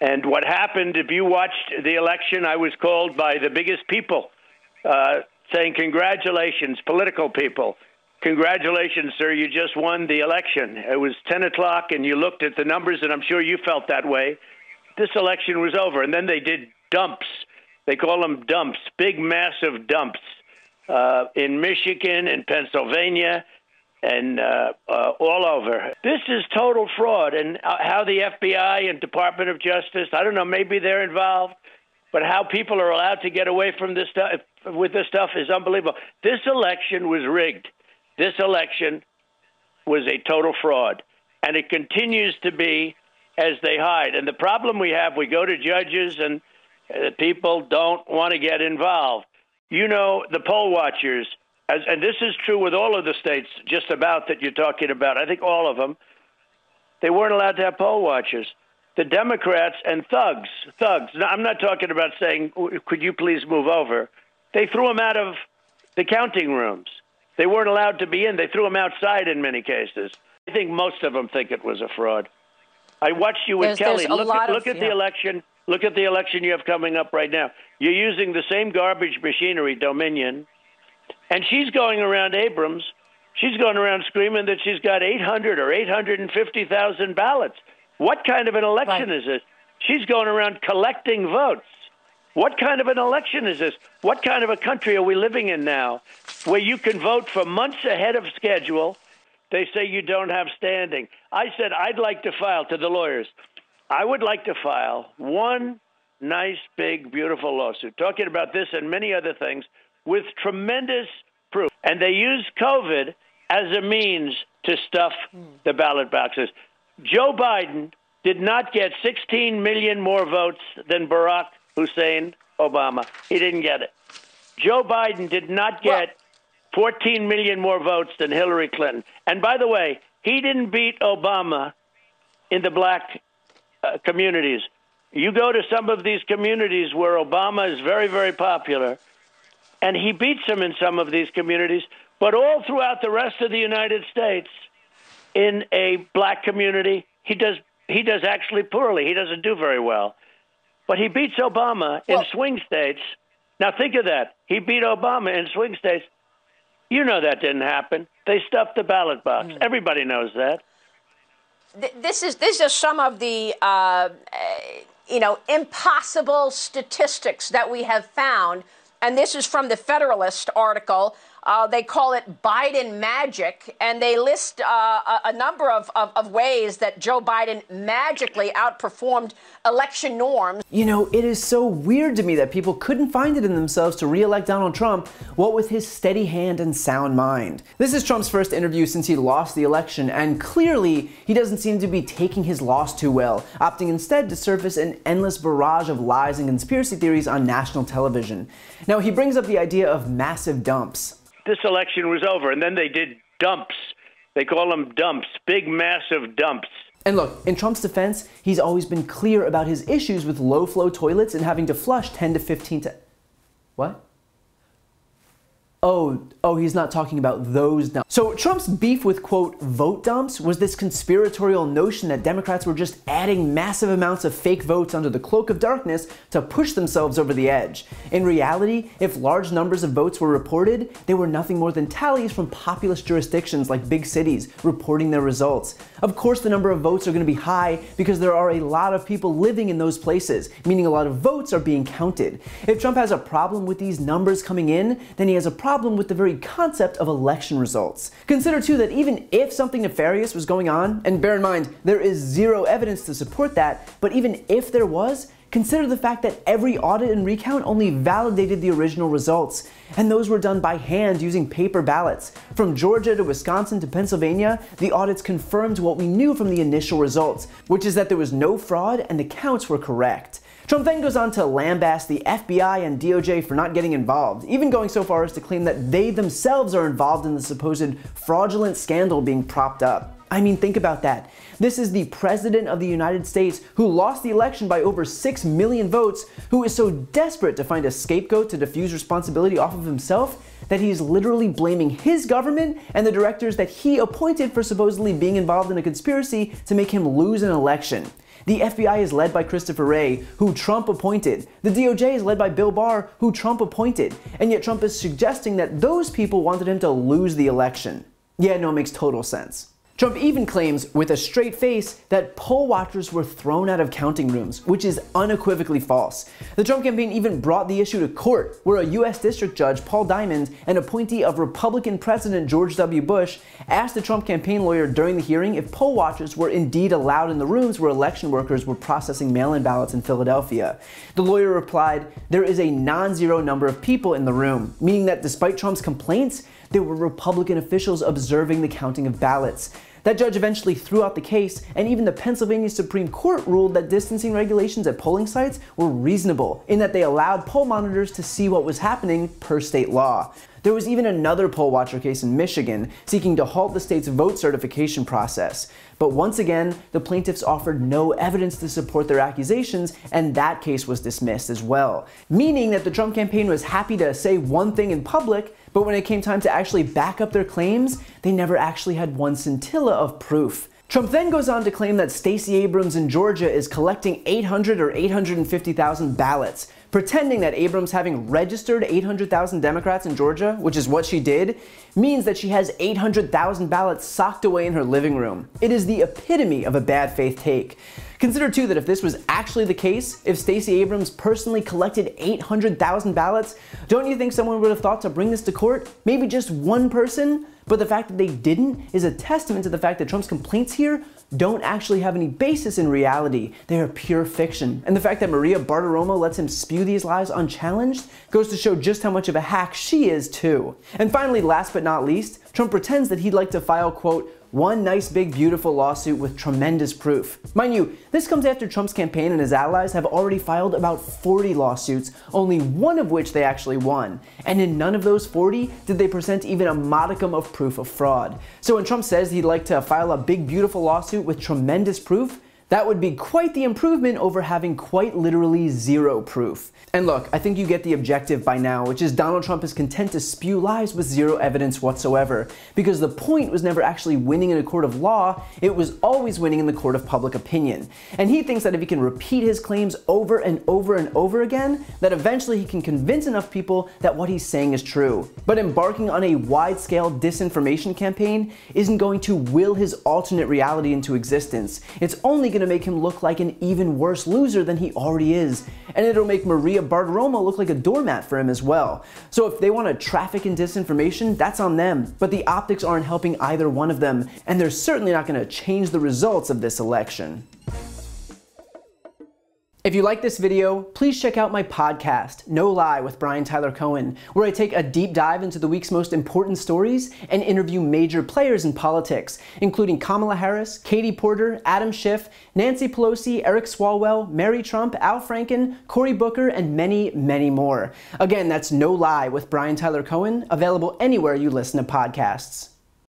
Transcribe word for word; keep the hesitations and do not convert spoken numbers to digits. And what happened, if you watched the election, I was called by the biggest people uh, saying, congratulations, political people. Congratulations, sir, you just won the election. It was ten o'clock, and you looked at the numbers, and I'm sure you felt that way. This election was over. And then they did dumps. They call them dumps, big, massive dumps uh, in Michigan and Pennsylvania and uh, uh, all over. This is total fraud. And how the F B I and Department of Justice, I don't know, maybe they're involved, but how people are allowed to get away from this stuff with this stuff is unbelievable. This election was rigged. This election was a total fraud, and it continues to be as they hide. And the problem we have, we go to judges and uh, people don't want to get involved. You know, the poll watchers, as, and this is true with all of the states just about that you're talking about. I think all of them. They weren't allowed to have poll watchers. The Democrats and thugs, thugs. Now, I'm not talking about saying, could you please move over? They threw them out of the counting rooms. They weren't allowed to be in. They threw them outside in many cases. I think most of them think it was a fraud. I watched you with there's, Kelly. There's look at, of, look at yeah. the election. Look at the election you have coming up right now. You're using the same garbage machinery, Dominion. And she's going around, Abrams, she's going around screaming that she's got eight hundred or eight hundred fifty thousand ballots. What kind of an election right. is this? She's going around collecting votes. What kind of an election is this? What kind of a country are we living in now where you can vote for months ahead of schedule? They say you don't have standing. I said I'd like to file to the lawyers. I would like to file one nice, big, beautiful lawsuit, talking about this and many other things with tremendous proof. And they use COVID as a means to stuff the ballot boxes. Joe Biden did not get sixteen million more votes than Barack Hussein Obama. He didn't get it. Joe Biden did not get fourteen million more votes than Hillary Clinton. And by the way, he didn't beat Obama in the black uh, communities. You go to some of these communities where Obama is very, very popular, and he beats him in some of these communities, but all throughout the rest of the United States, in a black community, he does he does actually poorly. He doesn't do very well. But he beats Obama in well, swing states. Now, think of that. He beat Obama in swing states. You know that didn't happen. They stuffed the ballot box. Mm-hmm. Everybody knows that. Th this is this is some of the, uh, uh, you know, impossible statistics that we have found. And this is from the Federalist article. Uh, they call it Biden magic, and they list uh, a, a number of, of, of ways that Joe Biden magically outperformed election norms. You know, it is so weird to me that people couldn't find it in themselves to re-elect Donald Trump, what with his steady hand and sound mind. This is Trump's first interview since he lost the election, and clearly he doesn't seem to be taking his loss too well, opting instead to surface an endless barrage of lies and conspiracy theories on national television. Now, he brings up the idea of massive dumps. This election was over, and then they did dumps. They call them dumps, big, massive dumps. And look, in Trump's defense, he's always been clear about his issues with low-flow toilets and having to flush ten to fifteen to... What? Oh, oh, he's not talking about those dumps. So Trump's beef with, quote, vote dumps was this conspiratorial notion that Democrats were just adding massive amounts of fake votes under the cloak of darkness to push themselves over the edge. In reality, if large numbers of votes were reported, they were nothing more than tallies from populous jurisdictions like big cities reporting their results. Of course, the number of votes are going to be high because there are a lot of people living in those places, meaning a lot of votes are being counted. If Trump has a problem with these numbers coming in, then he has a problem problem with the very concept of election results. Consider too that even if something nefarious was going on, and bear in mind there is zero evidence to support that, but even if there was, consider the fact that every audit and recount only validated the original results, and those were done by hand using paper ballots. From Georgia to Wisconsin to Pennsylvania, the audits confirmed what we knew from the initial results, which is that there was no fraud and the counts were correct. Trump then goes on to lambast the F B I and D O J for not getting involved, even going so far as to claim that they themselves are involved in the supposed fraudulent scandal being propped up. I mean, think about that. This is the president of the United States who lost the election by over six million votes, who is so desperate to find a scapegoat to diffuse responsibility off of himself that he is literally blaming his government and the directors that he appointed for supposedly being involved in a conspiracy to make him lose an election. The F B I is led by Christopher Wray, who Trump appointed. The D O J is led by Bill Barr, who Trump appointed. And yet Trump is suggesting that those people wanted him to lose the election. Yeah, no, it makes total sense. Trump even claims, with a straight face, that poll watchers were thrown out of counting rooms, which is unequivocally false. The Trump campaign even brought the issue to court, where a U S district judge, Paul Diamond, an appointee of Republican President George W. Bush, asked the Trump campaign lawyer during the hearing if poll watchers were indeed allowed in the rooms where election workers were processing mail-in ballots in Philadelphia. The lawyer replied, "There is a non-zero number of people in the room," meaning that despite Trump's complaints, there were Republican officials observing the counting of ballots. That judge eventually threw out the case, and even the Pennsylvania Supreme Court ruled that distancing regulations at polling sites were reasonable, in that they allowed poll monitors to see what was happening per state law. There was even another poll watcher case in Michigan seeking to halt the state's vote certification process. But once again, the plaintiffs offered no evidence to support their accusations, and that case was dismissed as well. Meaning that the Trump campaign was happy to say one thing in public, but when it came time to actually back up their claims, they never actually had one scintilla of proof. Trump then goes on to claim that Stacey Abrams in Georgia is collecting eight hundred or eight hundred fifty thousand ballots, pretending that Abrams having registered eight hundred thousand Democrats in Georgia, which is what she did, means that she has eight hundred thousand ballots socked away in her living room. It is the epitome of a bad faith take. Consider too that if this was actually the case, if Stacey Abrams personally collected eight hundred thousand ballots, don't you think someone would have thought to bring this to court? Maybe just one person? But the fact that they didn't is a testament to the fact that Trump's complaints here don't actually have any basis in reality. They are pure fiction. And the fact that Maria Bartiromo lets him spew these lies unchallenged goes to show just how much of a hack she is too. And finally, last but not least, Trump pretends that he'd like to file, quote, one nice big beautiful lawsuit with tremendous proof. Mind you, this comes after Trump's campaign and his allies have already filed about forty lawsuits, only one of which they actually won. And in none of those forty did they present even a modicum of proof of fraud. So when Trump says he'd like to file a big beautiful lawsuit with tremendous proof, that would be quite the improvement over having quite literally zero proof. And look, I think you get the objective by now, which is Donald Trump is content to spew lies with zero evidence whatsoever, because the point was never actually winning in a court of law, it was always winning in the court of public opinion. And he thinks that if he can repeat his claims over and over and over again, that eventually he can convince enough people that what he's saying is true. But embarking on a wide-scale disinformation campaign isn't going to will his alternate reality into existence. It's only to make him look like an even worse loser than he already is, and it'll make Maria Bartiromo look like a doormat for him as well. So if they want to traffic in disinformation, that's on them, but the optics aren't helping either one of them, and they're certainly not going to change the results of this election. If you like this video, please check out my podcast, No Lie with Brian Tyler Cohen, where I take a deep dive into the week's most important stories and interview major players in politics, including Kamala Harris, Katie Porter, Adam Schiff, Nancy Pelosi, Eric Swalwell, Mary Trump, Al Franken, Cory Booker, and many, many more. Again, that's No Lie with Brian Tyler Cohen, available anywhere you listen to podcasts.